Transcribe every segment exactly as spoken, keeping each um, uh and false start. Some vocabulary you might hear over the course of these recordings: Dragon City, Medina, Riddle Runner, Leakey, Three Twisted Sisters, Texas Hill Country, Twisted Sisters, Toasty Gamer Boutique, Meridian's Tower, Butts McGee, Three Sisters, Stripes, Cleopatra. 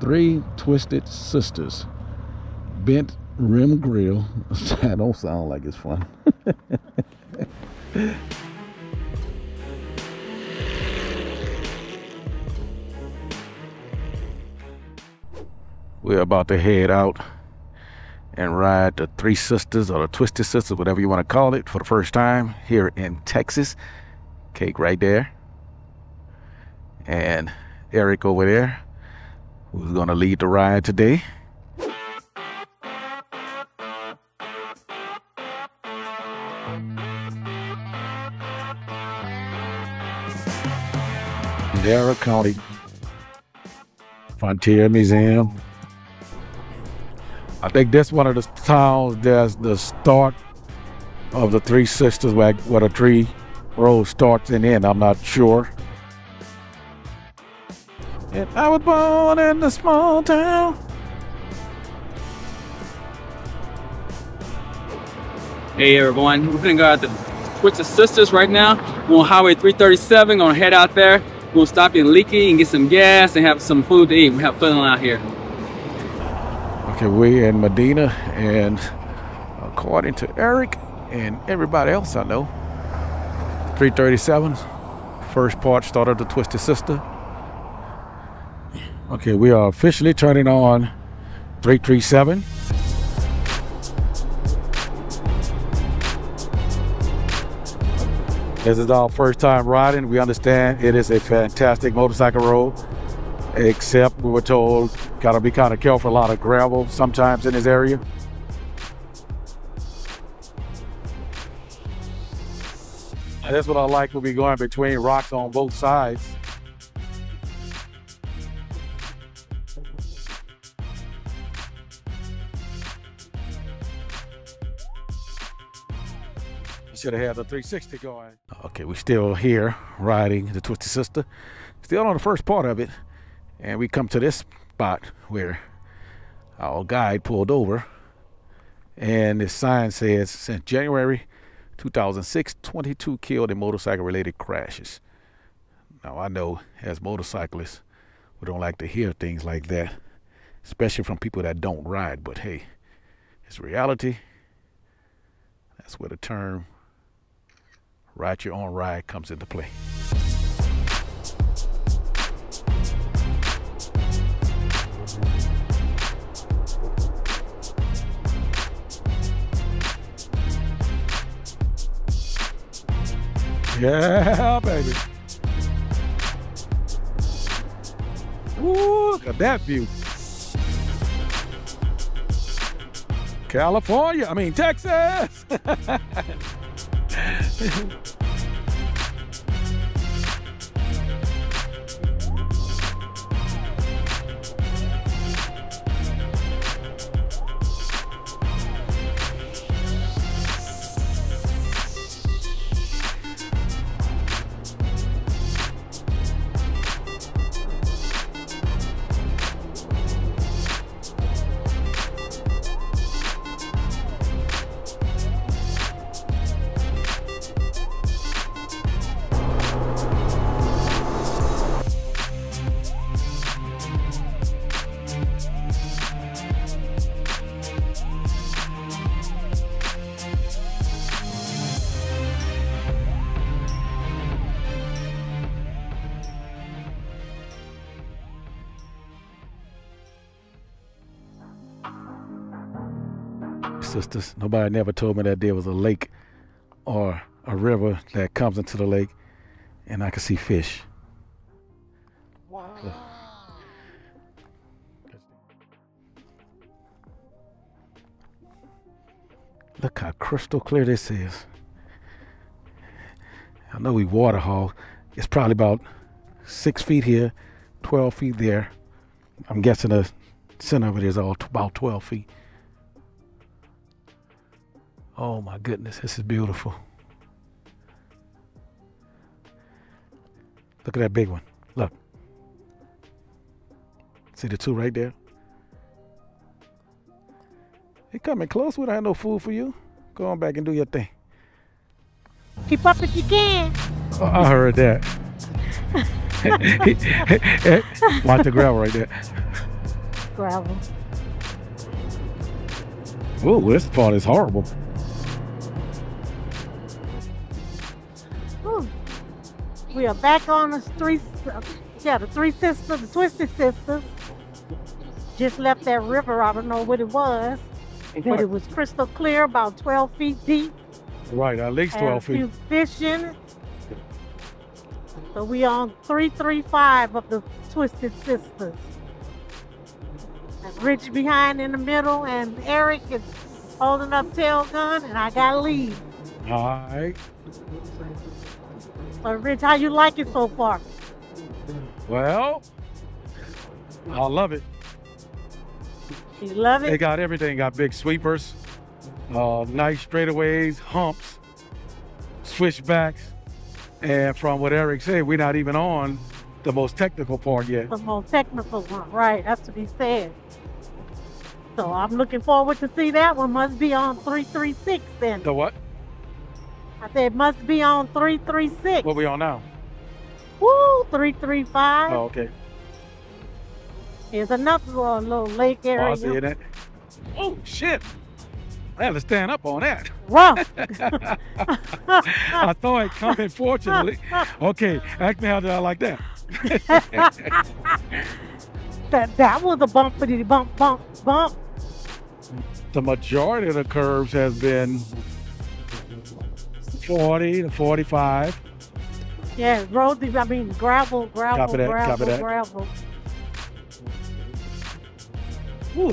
Three Twisted Sisters bent rim grill. That don't sound like it's fun. We're about to head out and ride the Three Sisters or the Twisted Sisters, whatever you want to call it, for the first time here in Texas. Cake right there. And Eric over there, who's going to lead the ride today. Dara County Frontier Museum. I think that's one of the towns that's the start of the Three Sisters, where, where the three road starts and end. I'm not sure. And I was born in a small town. Hey everyone, we're gonna go out to Twisted Sisters right now. We're on Highway three thirty-seven, gonna head out there. We'll stop in Leakey and get some gas and have some food to eat. We have fun out here. Okay, we're in Medina, and according to Eric and everybody else I know, three thirty-seven, first part started the Twisted Sister. Okay, we are officially turning on three thirty-seven. This is our first time riding. We understand it is a fantastic motorcycle road, except we were told gotta be kind of careful, a lot of gravel sometimes in this area. And that's what I like, we'll be going between rocks on both sides. Should have had the three sixty going. Okay, we're still here riding the Twisted Sister, still on the first part of it, and we come to this spot where our guide pulled over, and this sign says, since January two thousand six, twenty-two killed in motorcycle related crashes. Now I know as motorcyclists we don't like to hear things like that, especially from people that don't ride, but hey, it's reality. That's where the term ride your own ride comes into play. Yeah, baby. Ooh, look at that view. California, I mean, Texas. Sisters. Nobody never told me that there was a lake or a river that comes into the lake and I could see fish. Wow. So. Look how crystal clear this is. I know we water hog. It's probably about six feet here, twelve feet there. I'm guessing the center of it is all about twelve feet. Oh my goodness, this is beautiful. Look at that big one, look. See the two right there? They coming close, we don't have no food for you. Go on back and do your thing. Keep up if you can. Oh, I heard that. Watch the gravel right there. gravel. Oh, this spot is horrible. Ooh. We are back on the streets. Yeah, the Three Sisters, the Twisted Sisters. Just left that river. I don't know what it was, yeah. But it was crystal clear, about twelve feet deep. Right, at least twelve feet. And a few fish in it. So we on three three five of the Twisted Sisters. And Rich behind in the middle, and Eric is holding up tail gun, and I got to leave. All right. So Rich, how you like it so far? Well, I love it. You love it? They got everything. Got big sweepers, uh, nice straightaways, humps, switchbacks. And from what Eric said, we're not even on the most technical part yet. The most technical one, right. That's to be said. So I'm looking forward to see that one. Must be on three three six then. The what? I said must be on three three six. What we on now? Woo, three three five. Oh, okay. There's another little, little lake area. Oh, I see that. Oh, shit. I had to stand up on that. Wow. I thought it coming, fortunately. Okay, act me how did I like that? that? That was a bumpity bump, bump, bump. The majority of the curves has been forty to forty-five. Yeah, road, I mean, gravel, gravel, copy that, gravel, copy gravel. Ooh,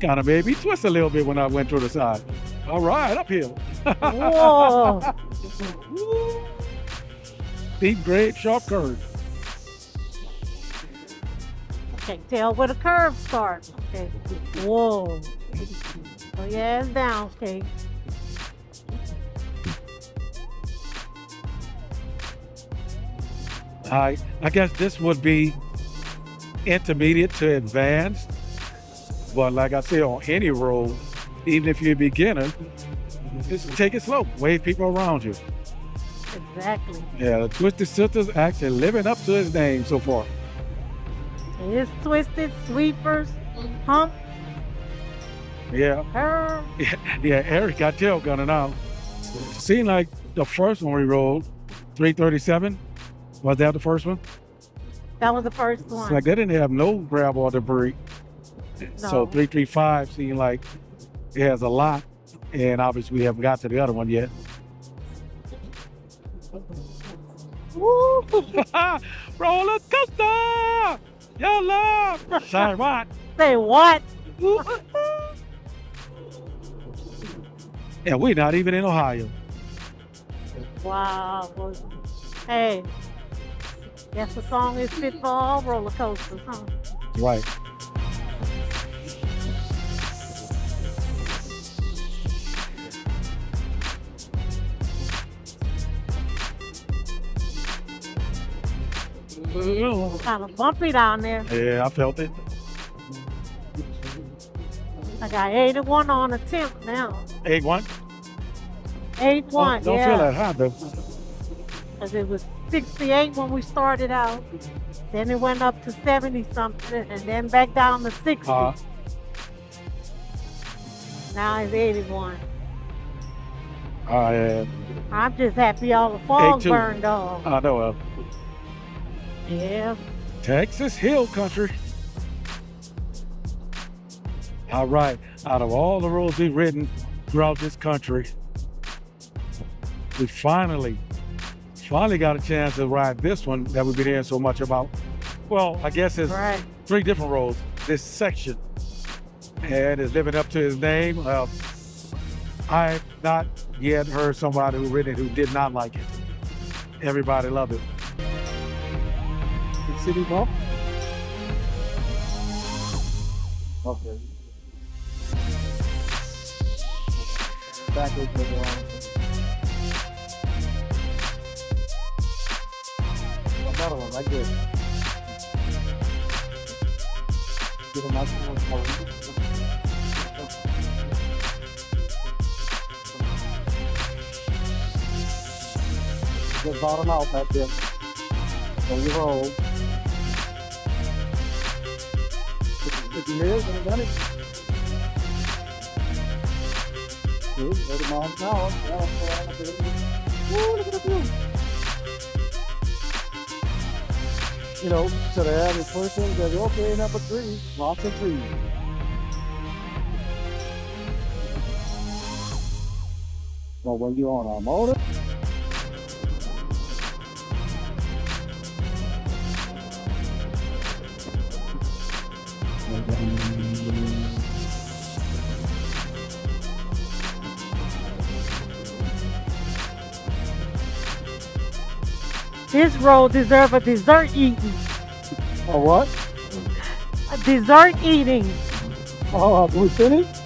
kind of made me twist a little bit when I went through the side. All right, uphill. Whoa. Deep grade, sharp curve. Can't tell where the curve starts. Okay. Whoa. Oh yeah, it's down, okay. I, I guess this would be intermediate to advanced. But like I say, on any road, even if you're a beginner, just take it slow. Wave people around you. Exactly. Yeah, the Twisted Sisters actually living up to its name so far. It's twisted, sweepers, hump. Yeah. Her. Yeah, yeah, Eric got tail gunning out. Seemed like the first one we rolled, three thirty-seven. Was that the first one? That was the first one. It's like they didn't have no gravel or debris. No. So three three five seemed like it has a lot, and obviously we haven't got to the other one yet. Woo! Roller coaster! Your love! Say what? Say what? And we're not even in Ohio. Wow. Hey, that's the song is fit for all roller coasters, huh? Right. Kind of bumpy down there. Yeah, I felt it. I got eighty-one on the tenth now. eighty-one? eighty-one, oh, don't yeah. feel that high, though. Because it was sixty-eight when we started out. Then it went up to seventy-something, and then back down to sixty. Uh, now it's eighty-one. I am. I'm just happy all the fog burned off. I know. Uh, Yeah. Texas Hill Country. All right, out of all the roads we've ridden throughout this country, we finally, finally got a chance to ride this one that we've been hearing so much about. Well, I guess it's right. Three different roads, this section. And it's living up to his name. Uh, I've not yet heard somebody who ridden it who did not like it. Everybody loved it. City Ball? Okay. Back with the one. Another one, like this. Give them nice one more. Just bottom out back there. So you roll. Live and done it. Ooh, there's my hometown. Ooh, look at the view. You know, so the average person goes, okay, number three, lots of three. Well, when you on our motor. This road deserves a dessert eating. A what? A dessert eating. Oh, we finished?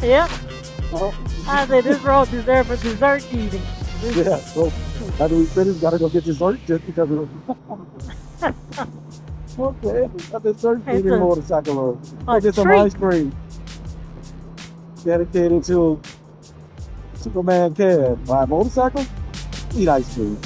Yep. Oh. I said this road deserves a dessert eating. Yeah, so after we finish, gotta go get dessert just because of it. Okay, a dessert eating motorcycle road. I did some ice cream. Dedicated to Superman Cab. Buy a motorcycle, eat ice cream.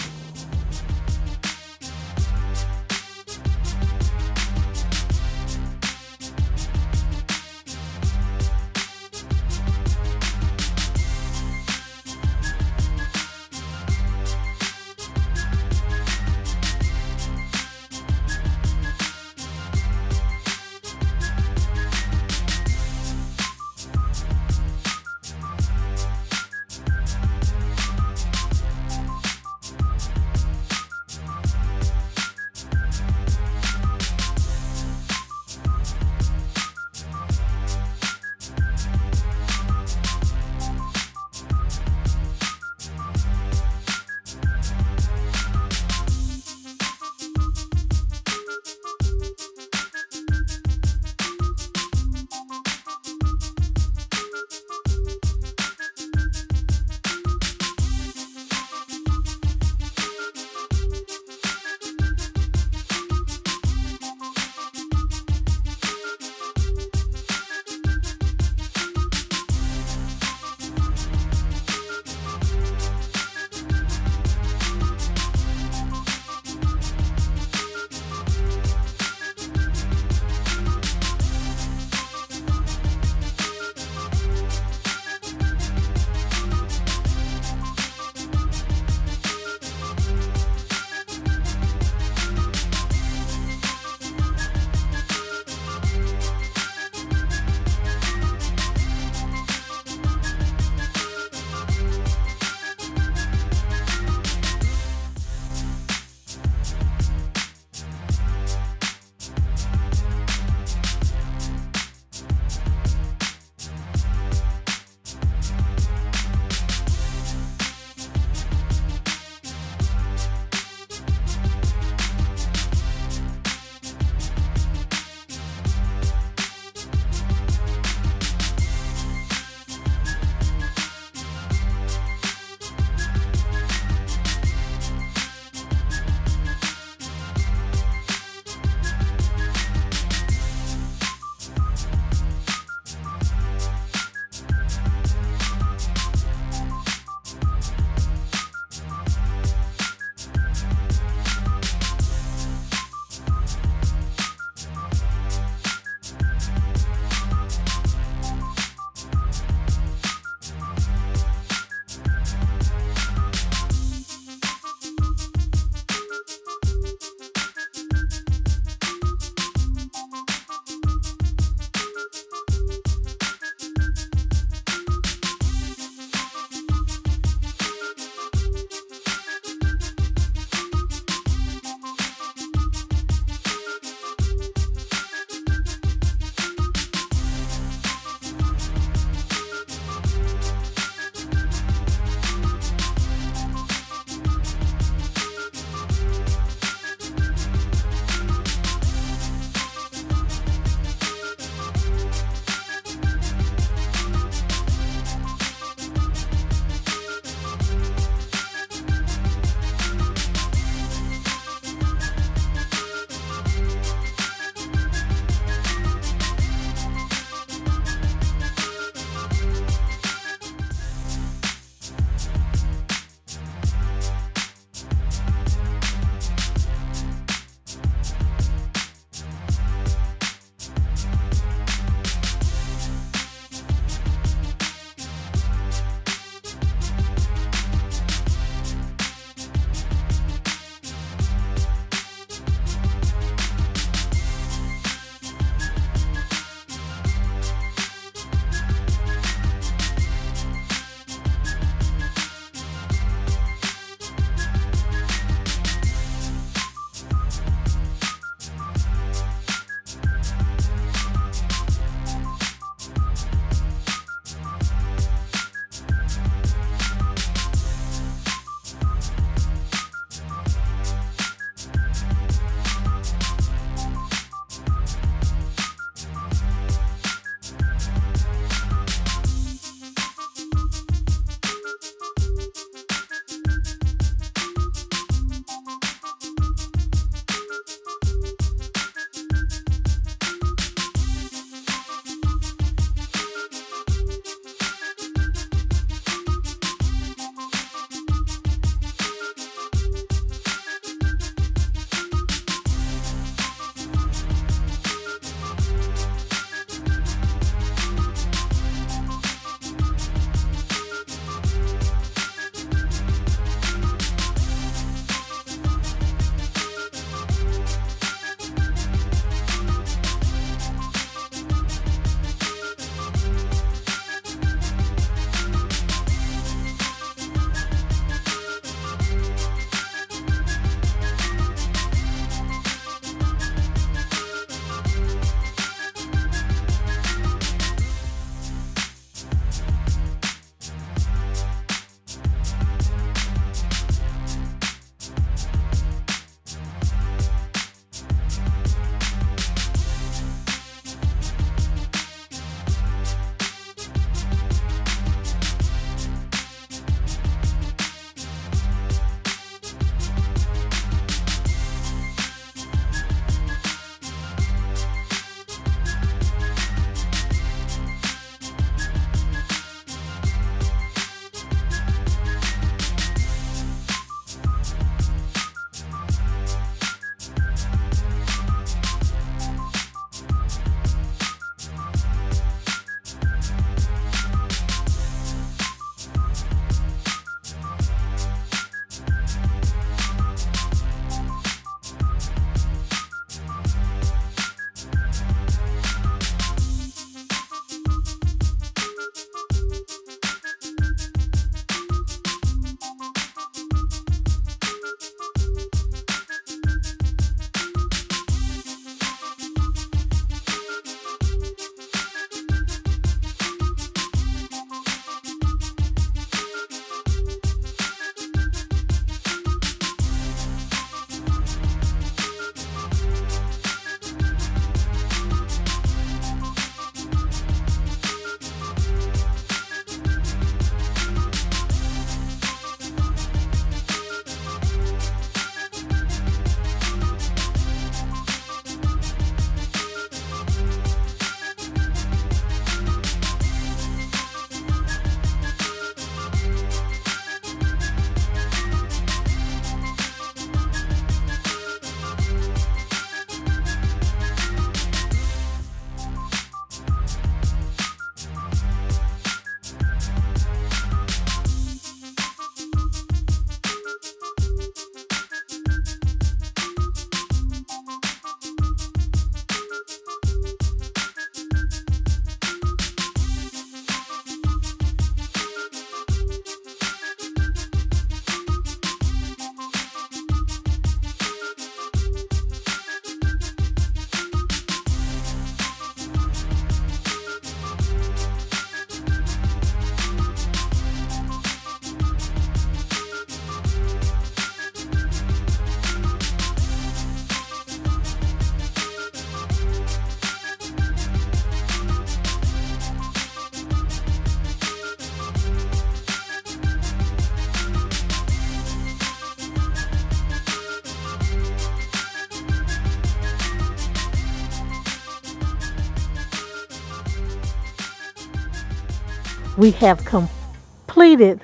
we have completed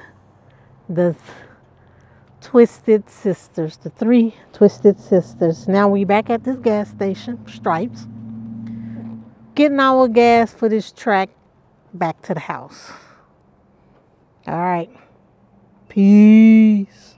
the Twisted Sisters, the three Twisted Sisters. Now we back at this gas station, Stripes, getting our gas for this track back to the house. All right. Peace.